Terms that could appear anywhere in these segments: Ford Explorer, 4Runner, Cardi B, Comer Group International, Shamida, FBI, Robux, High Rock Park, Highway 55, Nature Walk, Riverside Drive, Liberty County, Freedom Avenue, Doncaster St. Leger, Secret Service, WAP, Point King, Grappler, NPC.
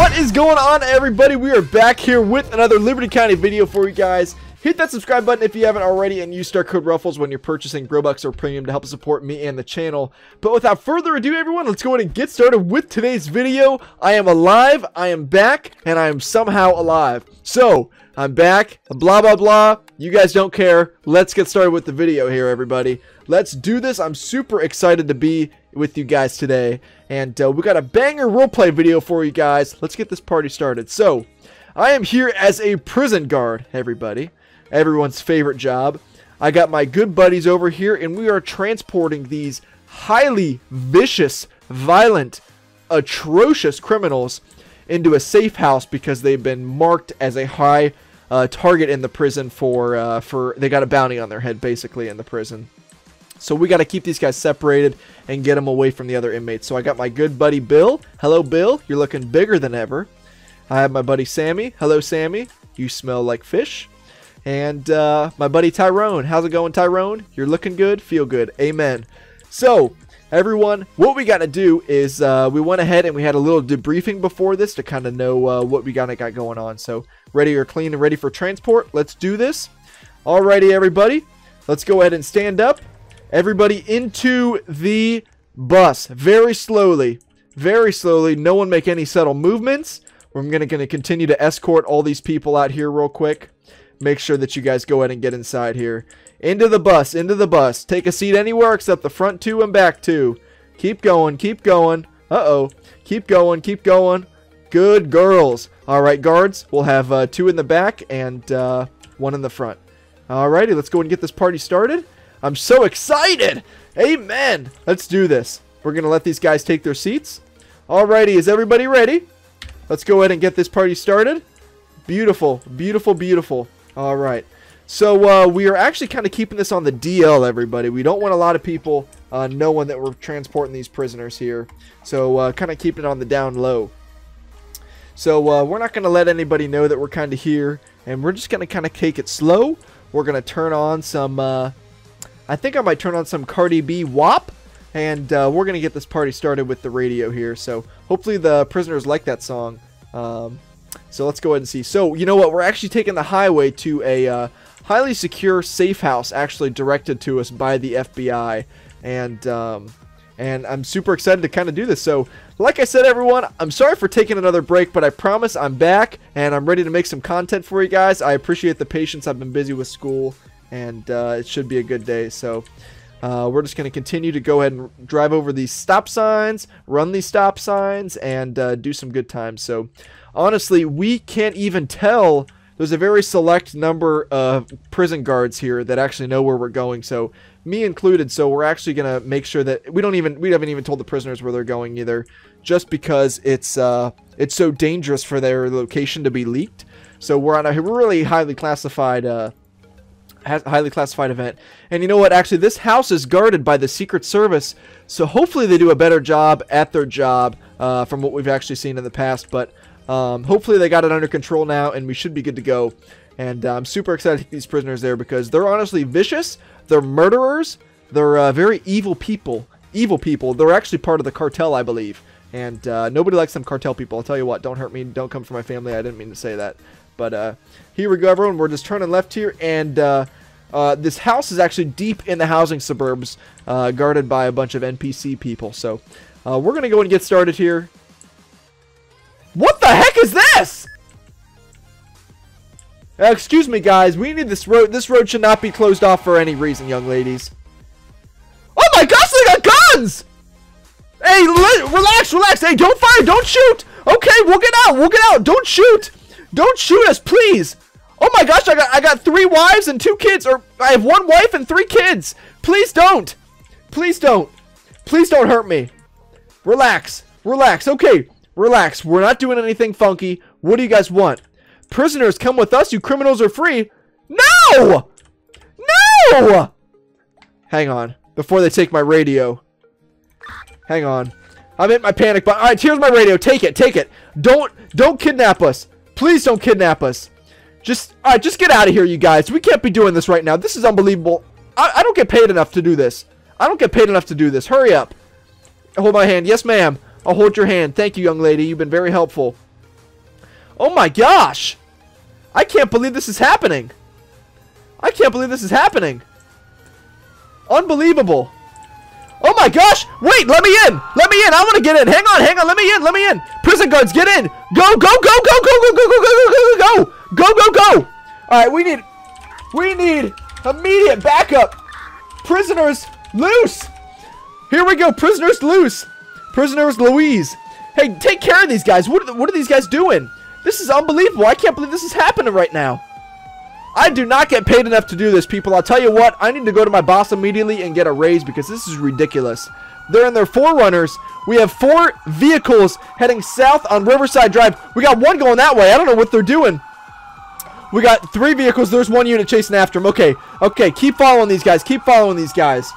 What is going on, everybody? We are back here with another Liberty County video for you guys. Hit that subscribe button if you haven't already and use star code Ruffles when you're purchasing Robux or Premium to help support me and the channel. But without further ado, everyone, let's go ahead and get started with today's video. I am alive, I am back, and I am somehow alive. So, I'm back, blah, blah, blah. You guys don't care. Let's get started with the video here, everybody. Let's do this. I'm super excited to be with you guys today, and we got a banger roleplay video for you guys. Let's get this party started. So I am here as a prison guard, everybody, everyone's favorite job. I got my good buddies over here, and we are transporting these highly vicious, violent, atrocious criminals into a safe house because they've been marked as a high target in the prison for they got a bounty on their head basically in the prison. So we got to keep these guys separated and get them away from the other inmates. So I got my good buddy Bill. Hello, Bill. You're looking bigger than ever. I have my buddy Sammy. Hello, Sammy. You smell like fish. And my buddy Tyrone. How's it going, Tyrone? You're looking good. Feel good. Amen. So everyone, what we got to do is we went ahead and we had a little debriefing before this to kind of know what we got going on. So ready or clean and ready for transport. Let's do this. Alrighty, everybody. Let's go ahead and stand up. Everybody into the bus. Very slowly. Very slowly. No one make any subtle movements. We're going to continue to escort all these people out here real quick. Make sure that you guys go ahead and get inside here. Into the bus. Into the bus. Take a seat anywhere except the front two and back two. Keep going. Keep going. Uh-oh. Keep going. Keep going. Good girls. All right, guards. We'll have two in the back and one in the front. All righty. Let's go and get this party started. I'm so excited! Amen! Let's do this. We're going to let these guys take their seats. Alrighty, is everybody ready? Let's go ahead and get this party started. Beautiful, beautiful, beautiful. Alright. So, we are actually kind of keeping this on the DL, everybody. We don't want a lot of people knowing that we're transporting these prisoners here. So, kind of keeping it on the down low. So, we're not going to let anybody know that we're kind of here. And we're just going to kind of take it slow. We're going to turn on some... I think I might turn on some Cardi B WAP, and we're going to get this party started with the radio here. So hopefully the prisoners like that song. So let's go ahead and see. So you know what? We're actually taking the highway to a highly secure safe house actually directed to us by the FBI. And I'm super excited to kind of do this. So like I said, everyone, I'm sorry for taking another break, but I promise I'm back and I'm ready to make some content for you guys. I appreciate the patience. I've been busy with school. And it should be a good day. So we're just going to continue to go ahead and drive over these stop signs, run these stop signs, and do some good times. So honestly, we can't even tell. There's a very select number of prison guards here that actually know where we're going. So me included. So we're actually going to make sure that we haven't even told the prisoners where they're going either, just because it's so dangerous for their location to be leaked. So we're on a really highly classified event. And you know what, actually this house is guarded by the Secret Service, so hopefully they do a better job at their job from what we've actually seen in the past. But hopefully they got it under control now and we should be good to go. And I'm super excited to take these prisoners there because they're honestly vicious. They're murderers. They're very evil people. They're actually part of the cartel, I believe. And nobody likes them cartel people. I'll tell you what, don't hurt me, don't come for my family. I didn't mean to say that. But here we go, everyone. We're just turning left here, and this house is actually deep in the housing suburbs, guarded by a bunch of NPC people. So we're going to go and get started here. What the heck is this? Excuse me, guys. We need this road. This road should not be closed off for any reason, young ladies. Oh my gosh, they got guns! Hey, relax, relax. Hey, don't fire. Don't shoot. Okay, we'll get out. We'll get out. Don't shoot. Don't shoot us, please! Oh my gosh, I got three wives and two kids, or I have one wife and three kids. Please don't, please don't, please don't hurt me. Relax, relax. Okay, relax. We're not doing anything funky. What do you guys want? Prisoners, come with us. You criminals are free. No, no. Hang on, before they take my radio. Hang on, I'm in my panic button. All right, here's my radio. Take it, take it. Don't kidnap us. Please don't kidnap us. All right, just get out of here, you guys. We can't be doing this right now. This is unbelievable. I don't get paid enough to do this. I don't get paid enough to do this. Hurry up. Hold my hand. Yes, ma'am. I'll hold your hand. Thank you, young lady. You've been very helpful. Oh my gosh! I can't believe this is happening! I can't believe this is happening! Unbelievable! Oh my gosh! Wait, let me in! Let me in! I want to get in! Hang on, hang on! Let me in! Let me in! Prison guards, get in! Go, go, go, go, go, go, go, go, go, go, go! Go, go, go! Alright, we need immediate backup! Prisoners loose! Here we go, prisoners loose! Prisoners Louise! Hey, take care of these guys! What are these guys doing? This is unbelievable! I can't believe this is happening right now! I do not get paid enough to do this, people. I'll tell you what, I need to go to my boss immediately and get a raise because this is ridiculous. They're in their 4Runners. We have 4 vehicles heading south on Riverside Drive. We got one going that way. I don't know what they're doing. We got 3 vehicles. There's one unit chasing after them. Okay, okay, keep following these guys. Keep following these guys.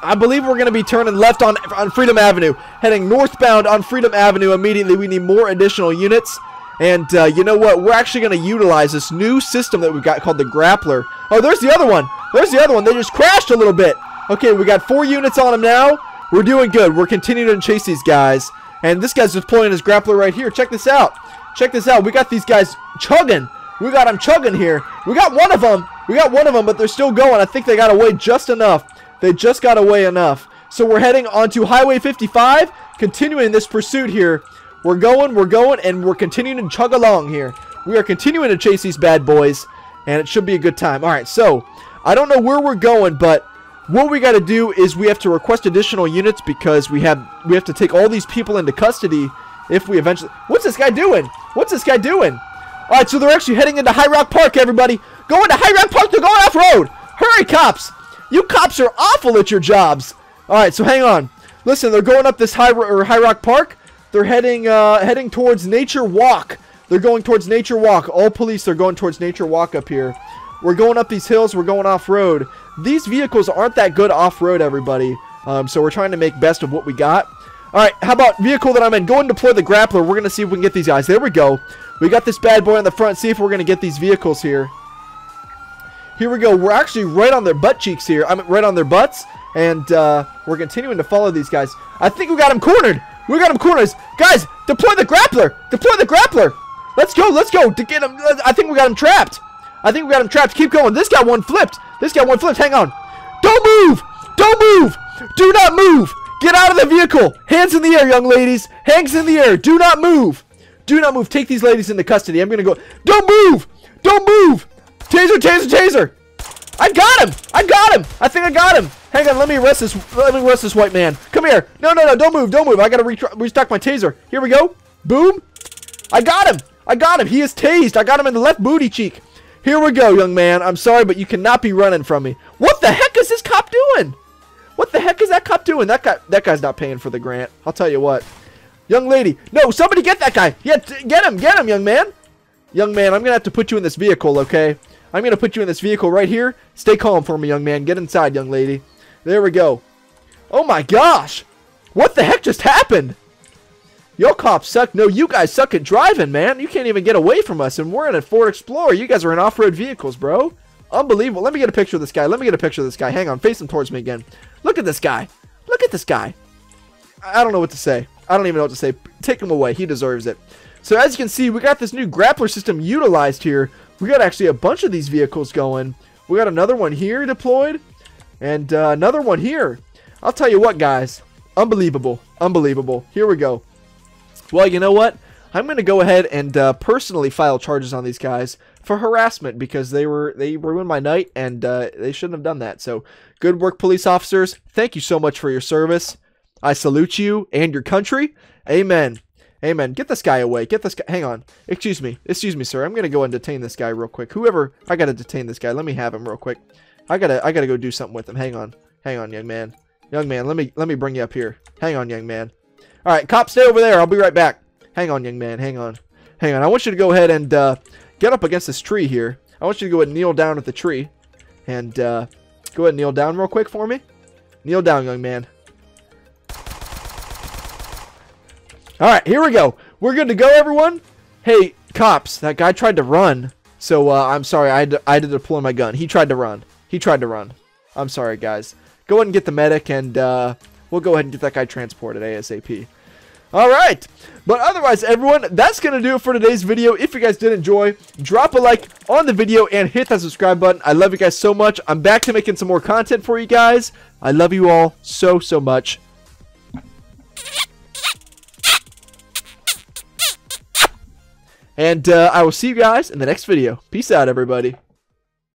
I believe we're going to be turning left on Freedom Avenue, heading northbound on Freedom Avenue immediately. We need more additional units. And you know what? We're actually going to utilize this new system that we've got called the Grappler. Oh, there's the other one. There's the other one. They just crashed a little bit. Okay, we got 4 units on them now. We're doing good. We're continuing to chase these guys. And this guy's deploying his Grappler right here. Check this out. Check this out. We got these guys chugging. We got them chugging here. We got one of them. We got one of them, but they're still going. I think they got away just enough. They just got away enough. So we're heading onto Highway 55, continuing this pursuit here. We're going, and we're continuing to chug along here. We are continuing to chase these bad boys, and it should be a good time. All right, so I don't know where we're going, but what we got to do is we have to request additional units because we have to take all these people into custody if we eventually... What's this guy doing? What's this guy doing? All right, so they're actually heading into High Rock Park, everybody. Go into High Rock Park. They're going off-road. Hurry, cops. You cops are awful at your jobs. All right, so hang on. Listen, they're going up this High Rock Park. They're heading towards Nature Walk. They're going towards Nature Walk. All police are going towards Nature Walk up here. We're going up these hills. We're going off-road. These vehicles aren't that good off-road, everybody. So we're trying to make best of what we got. All right, how about vehicle that I'm in? Go and deploy the Grappler. We're going to see if we can get these guys. There we go. We got this bad boy on the front. See if we're going to get these vehicles here. Here we go. We're actually right on their butt cheeks here. I mean, right on their butts. And we're continuing to follow these guys. I think we got them cornered. We got them corners. Guys, deploy the Grappler. Deploy the Grappler. Let's go. Let's go. To get him. I think we got him trapped. I think we got him trapped. Keep going. This guy one flipped. This guy one flipped. Hang on. Don't move. Don't move. Do not move. Get out of the vehicle. Hands in the air, young ladies. Hands in the air. Do not move. Do not move. Take these ladies into custody. I'm going to go. Don't move. Don't move. Taser, taser, taser. I got him. I got him. I think I got him. Hang on, let me arrest this white man. Come here. No, no, no, don't move, don't move. I gotta restock my taser. Here we go. Boom. I got him. I got him. He is tased. I got him in the left booty cheek. Here we go, young man. I'm sorry, but you cannot be running from me. What the heck is this cop doing? What the heck is that cop doing? That guy's not paying for the grant. I'll tell you what. Young lady. No, somebody get that guy. Yeah, get him, young man. Young man, I'm gonna have to put you in this vehicle, okay? I'm gonna put you in this vehicle right here. Stay calm for me, young man. Get inside, young lady. There we go. Oh my gosh. What the heck just happened? Yo, cops suck. No, you guys suck at driving, man. You can't even get away from us. And we're in a Ford Explorer. You guys are in off-road vehicles, bro. Unbelievable. Let me get a picture of this guy. Let me get a picture of this guy. Hang on. Face him towards me again. Look at this guy. Look at this guy. I don't know what to say. I don't even know what to say. Take him away. He deserves it. So as you can see, we got this new Grappler system utilized here. We got actually a bunch of these vehicles going. We got another one here deployed. And another one here. I'll tell you what, guys. Unbelievable. Unbelievable. Here we go. Well, you know what? I'm going to go ahead and personally file charges on these guys for harassment because they ruined my night, and they shouldn't have done that. So good work, police officers. Thank you so much for your service. I salute you and your country. Amen. Amen. Get this guy away. Get this guy. Hang on. Excuse me. Excuse me, sir. I'm going to go and detain this guy real quick. Whoever. I got to detain this guy. Let me have him real quick. I gotta go do something with him. Hang on. Hang on, young man. Young man, let me bring you up here. Hang on, young man. All right, cop, stay over there. I'll be right back. Hang on, young man. Hang on. Hang on. I want you to go ahead and get up against this tree here. I want you to go ahead and kneel down at the tree. And go ahead and kneel down real quick for me. Kneel down, young man. All right, here we go. We're good to go, everyone. Hey, cops, that guy tried to run. So I'm sorry. I had to deploy my gun. He tried to run. He tried to run. I'm sorry, guys. Go ahead and get the medic, and we'll go ahead and get that guy transported ASAP. All right. But otherwise, everyone, that's going to do it for today's video. If you guys did enjoy, drop a like on the video and hit that subscribe button. I love you guys so much. I'm back to making some more content for you guys. I love you all so, so much. And I will see you guys in the next video. Peace out, everybody.